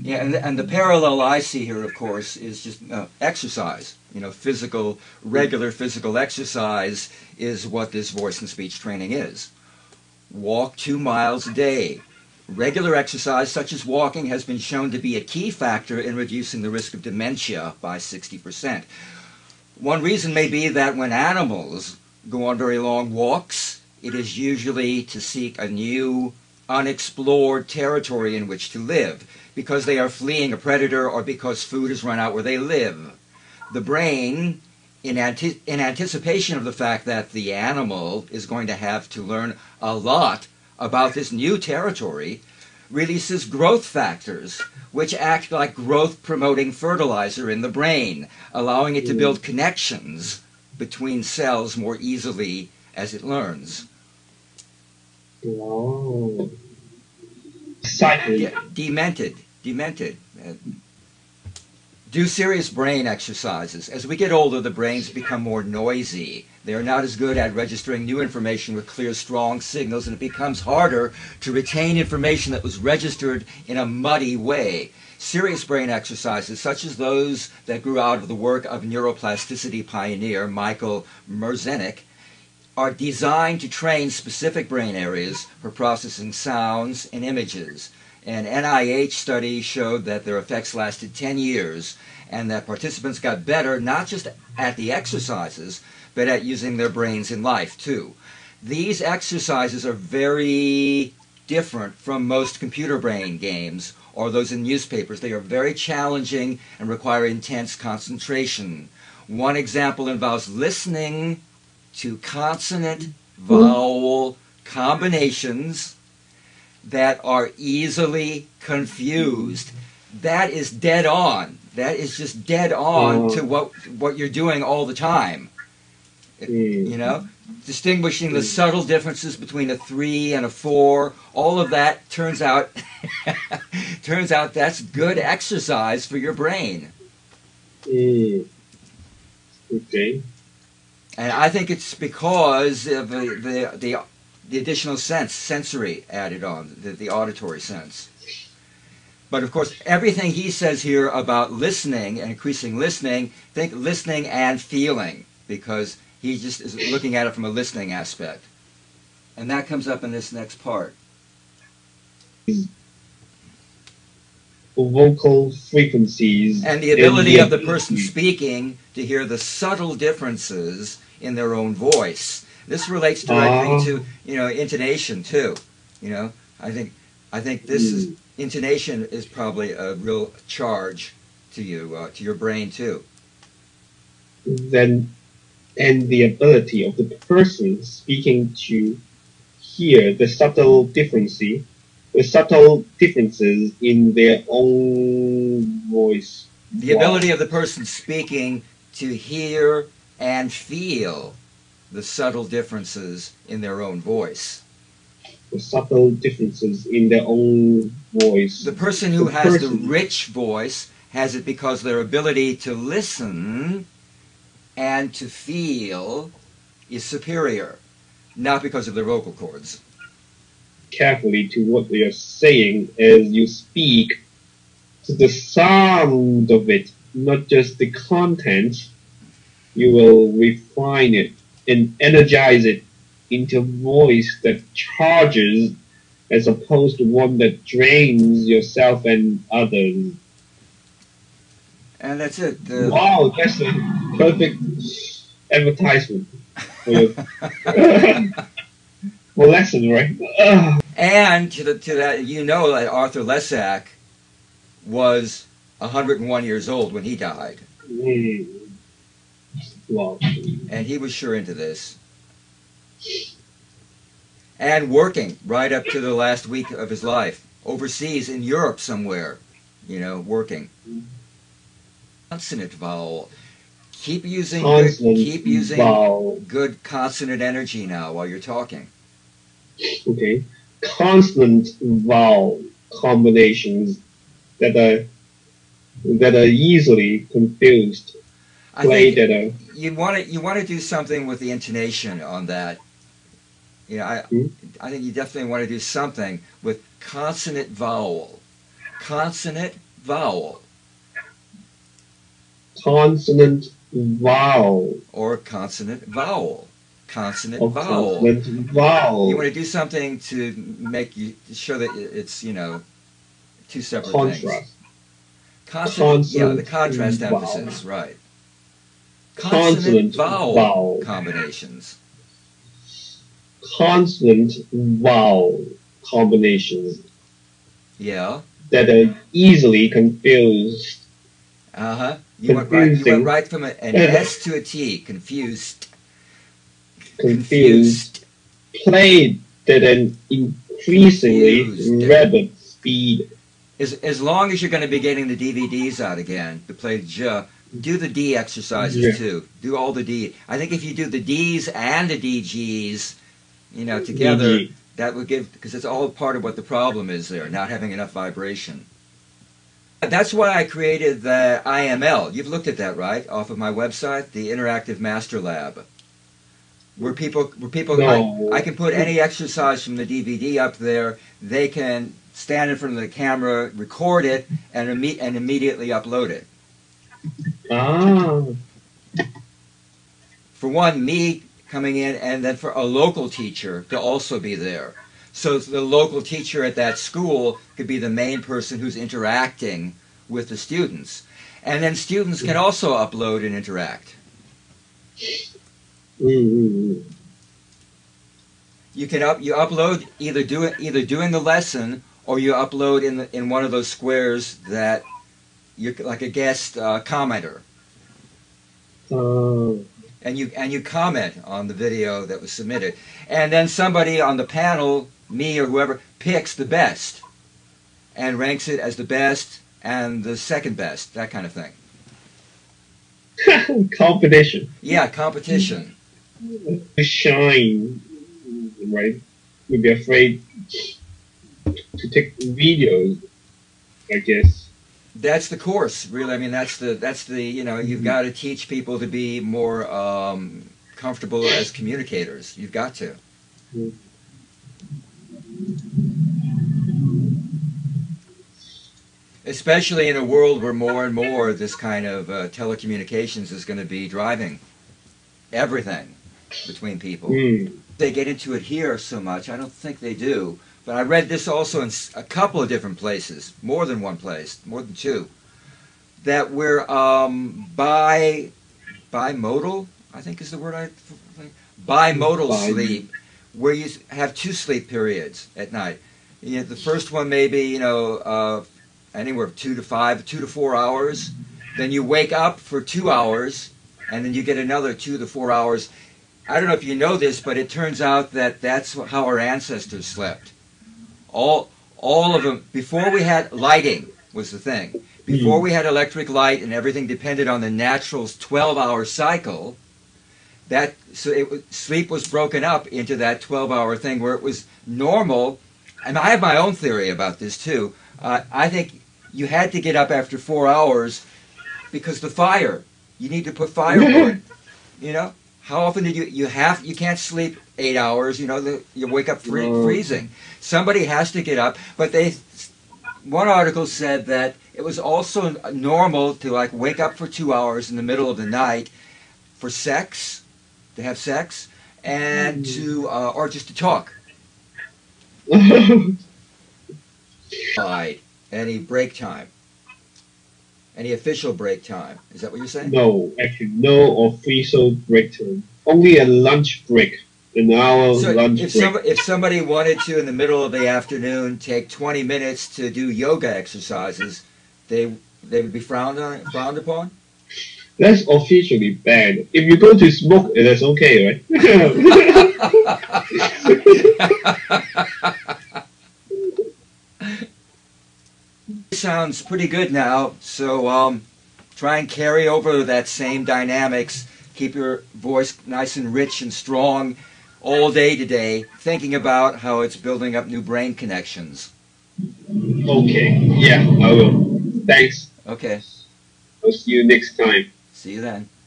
Yeah, and the parallel I see here, of course, is just exercise. You know, physical, regular physical exercise is what this voice and speech training is. Walk 2 miles a day. Regular exercise, such as walking, has been shown to be a key factor in reducing the risk of dementia by 60%. One reason may be that when animals go on very long walks, it is usually to seek a new, unexplored territory in which to live, because they are fleeing a predator or because food has run out where they live. The brain, in anticipation of the fact that the animal is going to have to learn a lot about this new territory, releases growth factors, which act like growth-promoting fertilizer in the brain, allowing it to build connections between cells more easily as it learns. Oh. Yeah, demented. Do serious brain exercises. As we get older, the brains become more noisy. They are not as good at registering new information with clear, strong signals, and it becomes harder to retain information that was registered in a muddy way. Serious brain exercises, such as those that grew out of the work of neuroplasticity pioneer Michael Merzenich, are designed to train specific brain areas for processing sounds and images. An NIH study showed that their effects lasted 10 years and that participants got better not just at the exercises, but at using their brains in life, too. These exercises are very different from most computer brain games or those in newspapers. They are very challenging and require intense concentration. One example involves listening to consonant-vowel combinations that are easily confused. That is dead on. That is just dead on to what you're doing all the time. You know? Distinguishing the subtle differences between a 3 and a 4, all of that turns out that's good exercise for your brain. Okay. And I think it's because of the additional sensory added on, the auditory sense. But of course, everything he says here about listening and increasing listening, think listening and feeling, because he just is looking at it from a listening aspect. And that comes up in this next part. Vocal frequencies. And the ability of the person speaking to hear the subtle differences in their own voice. This relates directly to, you know, intonation too. You know, I think this is, intonation is probably a real charge to you, to your brain too. And the ability of the person speaking to hear the subtle differences, in their own voice. The ability of the person speaking to hear and feel the subtle differences in their own voice. The person who has the rich voice has it because their ability to listen and to feel is superior, not because of their vocal cords. Carefully to what they are saying as you speak, to the sound of it, not just the content. You will refine it and energize it into a voice that charges as opposed to one that drains yourself and others. And that's it. Wow, that's a perfect advertisement for your lesson, right? And to that, you know that Arthur Lessac was 101 years old when he died. Wow. And he was sure into this. And working right up to the last week of his life, overseas in Europe somewhere, you know, working. Consonant vowel. Keep using good consonant energy now while you're talking. Okay. Consonant vowel combinations that are easily confused. I think you want to do something with the intonation on that. You know, I think you definitely want to do something with consonant vowel. consonant vowel. Consonant vowel. Or consonant vowel. Consonant vowel. Consonant vowel. You want to do something to make you show that it's, you know, two separate things. Consonant. Yeah, the contrast emphasis, right. Consonant vowel combinations. Consonant vowel combinations. Yeah. That are easily confused. Uh-huh. You went right from an S to a T. Confused. Confused. Played at an increasingly rapid speed. As long as you're going to be getting the DVDs out again to play J, do the D exercises too. Do all the D. I think if you do the Ds and the DGs, you know, together, that would give, because it's all part of what the problem is there, not having enough vibration. That's why I created the IML. You've looked at that, right? Off of my website, the Interactive Master Lab. Where people no. I can put any exercise from the DVD up there. They can stand in front of the camera, record it, and immediately upload it. Oh. For one, me coming in, and then for a local teacher to also be there. So the local teacher at that school could be the main person who's interacting with the students. And then students can also upload and interact. You can upload either doing the lesson, or you upload in one of those squares that you're like a guest commenter. And you comment on the video that was submitted, and then somebody on the panel, me or whoever, picks the best and ranks it as the best and the second best, that kind of thing. Competition. Yeah, competition. To shine, right? We'd be afraid to take videos, I guess. That's the course, really. I mean, that's the you know, you've got to teach people to be more comfortable as communicators. You've got to. Especially in a world where more and more this kind of telecommunications is going to be driving everything between people. They get into it here so much. I don't think they do. But I read this also in a couple of different places, more than one place, more than two, that we're bimodal, I think is the word I think, bimodal sleep, where you have two sleep periods at night. You know, the first one may be, you know, anywhere from 2 to 4 hours. Then you wake up for 2 hours, and then you get another 2 to 4 hours. I don't know if you know this, but it turns out that that's how our ancestors slept. All of them, before we had lighting was the thing. Before we had electric light and everything depended on the natural 12-hour cycle, that so it, sleep was broken up into that 12-hour thing where it was normal. And I have my own theory about this too. I think you had to get up after 4 hours because the fire, you need to put firewood, you know? How often did you can't sleep 8 hours, you know, you wake up freezing. Somebody has to get up, but one article said that it was also normal to like wake up for 2 hours in the middle of the night for sex, to have sex, and to, or just to talk. Any break time? Any official break time? Is that what you're saying? No, actually, no official break time. Only a lunch break, an hour lunch break. If somebody wanted to, in the middle of the afternoon, take 20 minutes to do yoga exercises, they would be frowned upon? That's officially banned. If you go to smoke, that's okay, right? Sounds pretty good now, so try and carry over that same dynamics. Keep your voice nice and rich and strong all day today, thinking about how it's building up new brain connections. Okay, yeah, I will. Thanks. Okay. I'll see you next time. See you then.